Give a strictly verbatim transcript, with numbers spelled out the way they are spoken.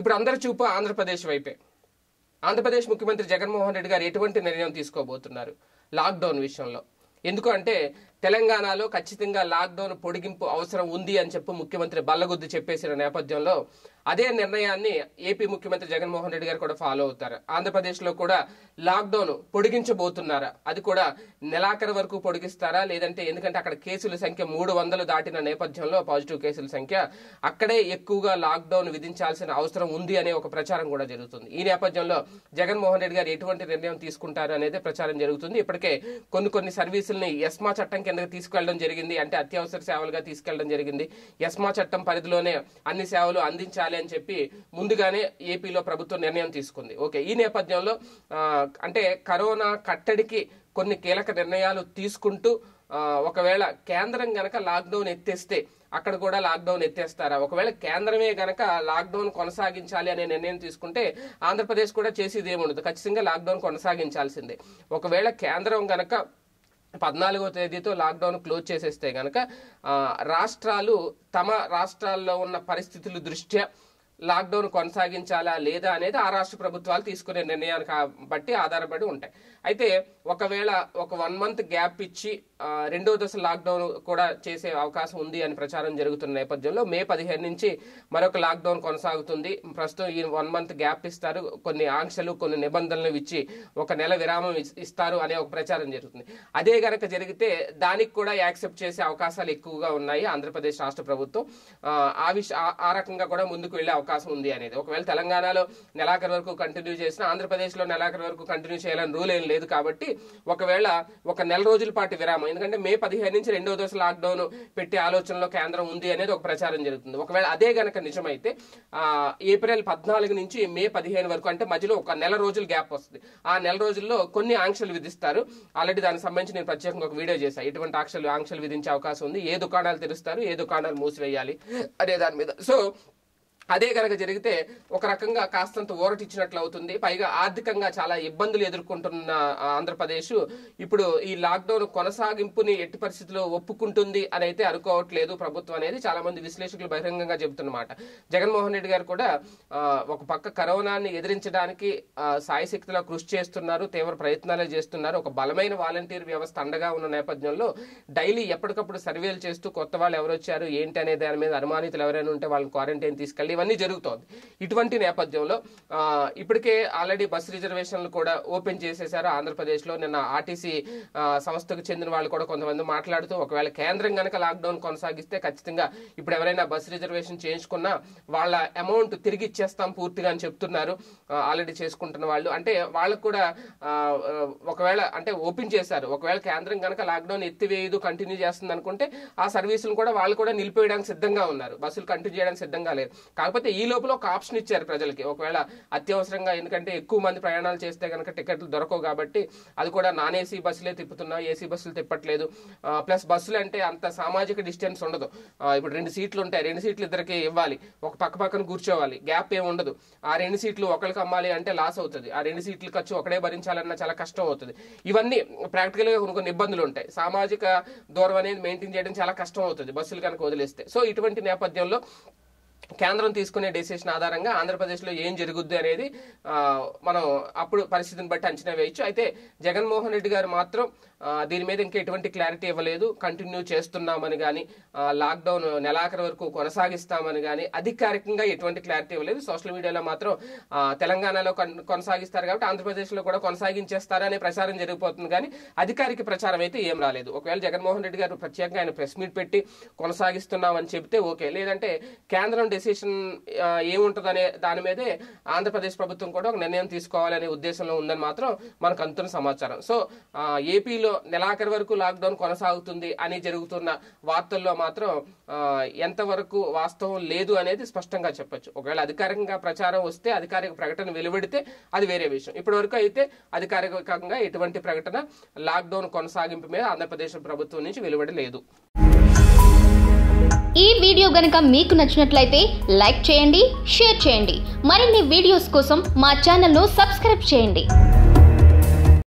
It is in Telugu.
ఇప్పుడు అందరి చూపు ఆంధ్రప్రదేశ్ వైపే. ఆంధ్రప్రదేశ్ ముఖ్యమంత్రి జగన్ మోహన్ రెడ్డి గారు ఎటువంటి నిర్ణయం తీసుకోబోతున్నారు లాక్డౌన్ విషయంలో? ఎందుకు అంటే తెలంగాణలో ఖచ్చితంగా లాక్డౌన్ పొడిగింపు అవసరం ఉంది అని చెప్పి ముఖ్యమంత్రి బల్లగుద్దు చెప్పేసిన నేపథ్యంలో అదే నిర్ణయాన్ని ఏపీ ముఖ్యమంత్రి జగన్మోహన్ రెడ్డి గారు కూడా ఫాలో అవుతారు. ఆంధ్రప్రదేశ్లో కూడా లాక్డౌన్ పొడిగించబోతున్నారా? అది కూడా నెలాఖరు వరకు పొడిగిస్తారా లేదంటే, ఎందుకంటే అక్కడ కేసుల సంఖ్య మూడు వందలు దాటిన నేపథ్యంలో, పాజిటివ్ కేసుల సంఖ్య అక్కడే ఎక్కువగా లాక్డౌన్ విధించాల్సిన అవసరం ఉంది అనే ఒక ప్రచారం కూడా జరుగుతుంది. ఈ నేపథ్యంలో జగన్మోహన్ రెడ్డి గారు ఎటువంటి నిర్ణయం తీసుకుంటారు అనేది ప్రచారం జరుగుతుంది. ఇప్పటికే కొన్ని కొన్ని సర్వీసుల్ని ఎస్మా చట్టం కిందకి తీసుకెళ్లడం జరిగింది, అంటే అత్యవసర సేవలుగా తీసుకెళ్లడం జరిగింది. ఎస్మా చట్టం పరిధిలోనే అన్ని సేవలు అందించాలి అని చెప్పి ముందుగానే ఏపీలో ప్రభుత్వం నిర్ణయం తీసుకుంది. ఓకే, ఈ నేపథ్యంలో అంటే కరోనా కట్టడికి కొన్ని కీలక నిర్ణయాలు తీసుకుంటూ ఒకవేళ కేంద్రం గనక లాక్డౌన్ ఎత్తేస్తే అక్కడ కూడా లాక్డౌన్ ఎత్తేస్తారా? ఒకవేళ కేంద్రమే గనక లాక్డౌన్ కొనసాగించాలి అనే నిర్ణయం తీసుకుంటే ఆంధ్రప్రదేశ్ కూడా చేసేది ఏముండదు, ఖచ్చితంగా లాక్డౌన్ కొనసాగించాల్సిందే. ఒకవేళ కేంద్రం గనక పద్నాలుగో తేదీతో లాక్డౌన్ క్లోజ్ చేసేస్తే గనక రాష్ట్రాలు తమ రాష్ట్రాల్లో ఉన్న పరిస్థితుల దృష్ట్యా లాక్డౌన్ కొనసాగించాలా లేదా అనేది ఆ రాష్ట్ర ప్రభుత్వాలు తీసుకునే నిర్ణయాన్ని బట్టి ఆధారపడి ఉంటాయి. అయితే ఒకవేళ ఒక వన్ మంత్ గ్యాప్ ఇచ్చి రెండో దశ లాక్డౌన్ కూడా చేసే అవకాశం ఉంది అని ప్రచారం జరుగుతున్న నేపథ్యంలో మే పదిహేను నుంచి మరొక లాక్డౌన్ కొనసాగుతుంది. ప్రస్తుతం ఈ వన్ మంత్ గ్యాప్ ఇస్తారు, కొన్ని ఆంక్షలు కొన్ని నిబంధనలు ఇచ్చి ఒక నెల విరామం ఇస్తారు అనే ఒక ప్రచారం జరుగుతుంది. అదే గనక జరిగితే దానికి కూడా యాక్సెప్ట్ చేసే అవకాశాలు ఎక్కువగా ఉన్నాయి ఆంధ్రప్రదేశ్ రాష్ట్ర ప్రభుత్వం. ఆ విష ఆ రకంగా కూడా ముందుకు వెళ్ళే అవకాశం ఉంది అనేది. ఒకవేళ తెలంగాణలో నెలాఖరు వరకు కంటిన్యూ చేసినా ఆంధ్రప్రదేశ్లో నెలాఖరు వరకు కంటిన్యూ చేయాలని రూల్ ఏం లేదు. కాబట్టి ఒకవేళ ఒక నెల రోజుల పాటు విరామం, ఎందుకంటే మే పదిహేను నుంచి రెండో దశ లాక్డౌన్ పెట్టే ఆలోచనలో కేంద్రం ఉంది అనేది ఒక ప్రచారం జరుగుతుంది. ఒకవేళ అదే గనక నిజమైతే ఏప్రిల్ పద్నాలుగు నుంచి మే పదిహేను వరకు, అంటే మధ్యలో ఒక నెల రోజులు గ్యాప్ వస్తుంది. ఆ నెల రోజుల్లో కొన్ని ఆంక్షలు విధిస్తారు. ఆల్రెడీ దానికి సంబంధించి నేను ప్రత్యేకంగా ఒక వీడియో చేశాను. ఇటువంటి ఆంక్షలు ఆంక్షలు విధించే అవకాశం ఉంది. ఏ దుకాణాలు తెరుస్తారు, ఏ దుకాణాలు మూసివేయాలి అనే దాని మీద. సో అదే కనుక జరిగితే ఒక రకంగా కాస్తంత ఊరటిచ్చినట్లు అవుతుంది. పైగా ఆర్థికంగా చాలా ఇబ్బందులు ఎదుర్కొంటున్న ఆంధ్రప్రదేశ్ ఇప్పుడు ఈ లాక్డౌన్ కొనసాగింపుని ఎట్టి పరిస్థితుల్లో ఒప్పుకుంటుంది అని అయితే అనుకోవట్లేదు ప్రభుత్వం అనేది చాలా మంది విశ్లేషకులు బహిరంగంగా చెబుతున్నమాట. జగన్మోహన్ రెడ్డి గారు కూడా ఒక పక్క కరోనాని ఎదిరించడానికి సాయశక్తిలా కృషి చేస్తున్నారు, తీవ్ర ప్రయత్నాలు చేస్తున్నారు. ఒక బలమైన వాలంటీర్ వ్యవస్థ అండగా ఉన్న నేపథ్యంలో డైలీ ఎప్పటికప్పుడు సర్వేలు చేస్తూ కొత్త వాళ్ళు ఎవరు వచ్చారు ఏంటి అనే దాని మీద అనుమానితులు ఎవరైనా ఉంటే వాళ్ళని క్వారంటైన్ తీసుకెళ్ళి ఇవన్నీ జరుగుతోంది. ఇటువంటి నేపథ్యంలో ఇప్పటికే ఆల్రెడీ బస్సు రిజర్వేషన్లు కూడా ఓపెన్ చేసేశారు ఆంధ్రప్రదేశ్లో. నిన్న ఆర్టీసీ సంస్థకు చెందిన వాళ్ళు కూడా కొంతమంది మాట్లాడుతూ ఒకవేళ కేంద్రం కనుక లాక్డౌన్ కొనసాగిస్తే ఖచ్చితంగా ఇప్పుడు ఎవరైనా బస్సు రిజర్వేషన్ చేయించుకున్నా వాళ్ళ అమౌంట్ తిరిగి ఇచ్చేస్తాం పూర్తిగా అని చెప్తున్నారు ఆల్రెడీ చేసుకుంటున్న వాళ్ళు. అంటే వాళ్ళకు కూడా ఒకవేళ అంటే ఓపెన్ చేశారు, ఒకవేళ కేంద్రం కనుక లాక్డౌన్ ఎత్తివేయదు కంటిన్యూ చేస్తుంది అనుకుంటే ఆ సర్వీసులు కూడా వాళ్ళు కూడా నిలిపేయడానికి సిద్ధంగా ఉన్నారు, బస్సులు కంటిన్యూ చేయడానికి సిద్ధంగా లేదు. కాకపోతే ఈ లోపల ఒక ఆప్షన్ ఇచ్చారు ప్రజలకి, ఒకవేళ అత్యవసరంగా ఎందుకంటే ఎక్కువ మంది ప్రయాణాలు చేస్తే కనుక టికెట్లు దొరకవు కాబట్టి అది కూడా నాన్ ఏసీ బస్సులే తిప్పుతున్నాం, ఏసీ బస్సులు తిప్పట్లేదు. ప్లస్ బస్సులు అంటే అంత సామాజిక డిస్టెన్స్ ఉండదు. ఇప్పుడు రెండు సీట్లు ఉంటాయి, రెండు సీట్లు ఇద్దరికి ఇవ్వాలి, ఒక పక్క పక్కన కూర్చోవాలి, గ్యాప్ ఏమి ఉండదు. ఆ రెండు సీట్లు ఒకరికి అమ్మాలి అంటే లాస్ అవుతుంది, ఆ రెండు సీట్లు ఖర్చు ఒకడే భరించాలన్నా చాలా కష్టం అవుతుంది. ఇవన్నీ ప్రాక్టికల్గా కొన్ని కొన్ని ఇబ్బందులు ఉంటాయి. సామాజిక దూరం అనేది మెయింటైన్ చేయడం చాలా కష్టం అవుతుంది బస్సులు కనుక వదిలేస్తే. సో ఇటువంటి నేపథ్యంలో కేంద్రం తీసుకునే డెసిషన్ ఆధారంగా ఆంధ్రప్రదేశ్లో ఏం జరుగుద్ది అనేది మనం అప్పుడు పరిస్థితిని బట్టి అంచనా వేయచ్చు. అయితే జగన్మోహన్ రెడ్డి గారు మాత్రం దీని మీద ఇంకా ఎటువంటి క్లారిటీ ఇవ్వలేదు. కంటిన్యూ చేస్తున్నామని కానీ లాక్డౌన్ నెలాఖరు వరకు కొనసాగిస్తామని కానీ అధికారికంగా ఎటువంటి క్లారిటీ ఇవ్వలేదు. సోషల్ మీడియాలో మాత్రం తెలంగాణలో కొనసాగిస్తారు కాబట్టి ఆంధ్రప్రదేశ్లో కూడా కొనసాగించేస్తారనే ప్రచారం జరిగిపోతుంది కానీ అధికారిక ప్రచారం అయితే ఏం రాలేదు. ఒకవేళ జగన్మోహన్ రెడ్డి గారు ప్రత్యేకంగా ఆయన ప్రెస్ మీట్ పెట్టి కొనసాగిస్తున్నామని చెబితే ఓకే, లేదంటే కేంద్రం డెసిషన్ ఏముంటుందనే దాని మీదే ఆంధ్రప్రదేశ్ ప్రభుత్వం కూడా ఒక నిర్ణయం తీసుకోవాలనే ఉద్దేశంలో ఉందని మాత్రం మనకు అందుతున్న సమాచారం. సో ఏపీలో నెలాఖరు వరకు లాక్డౌన్ కొనసాగుతుంది అని జరుగుతున్న వార్తల్లో మాత్రం ఎంతవరకు వాస్తవం లేదు అనేది స్పష్టంగా చెప్పచ్చు. ఒకవేళ అధికారికంగా ప్రచారం వస్తే, అధికారిక ప్రకటన వెలువడితే అది వేరే విషయం. ఇప్పటి వరకు అయితే అధికారికంగా ఎటువంటి ప్రకటన లాక్డౌన్ కొనసాగింపు మీద ఆంధ్రప్రదేశ్ ప్రభుత్వం నుంచి వెలువడలేదు. ఈ వీడియో గనుక మీకు నచ్చినట్లయితే లైక్ చేయండి, షేర్ చేయండి. మరిన్ని వీడియోస్ కోసం మా ఛానల్ను సబ్స్క్రైబ్ చేయండి.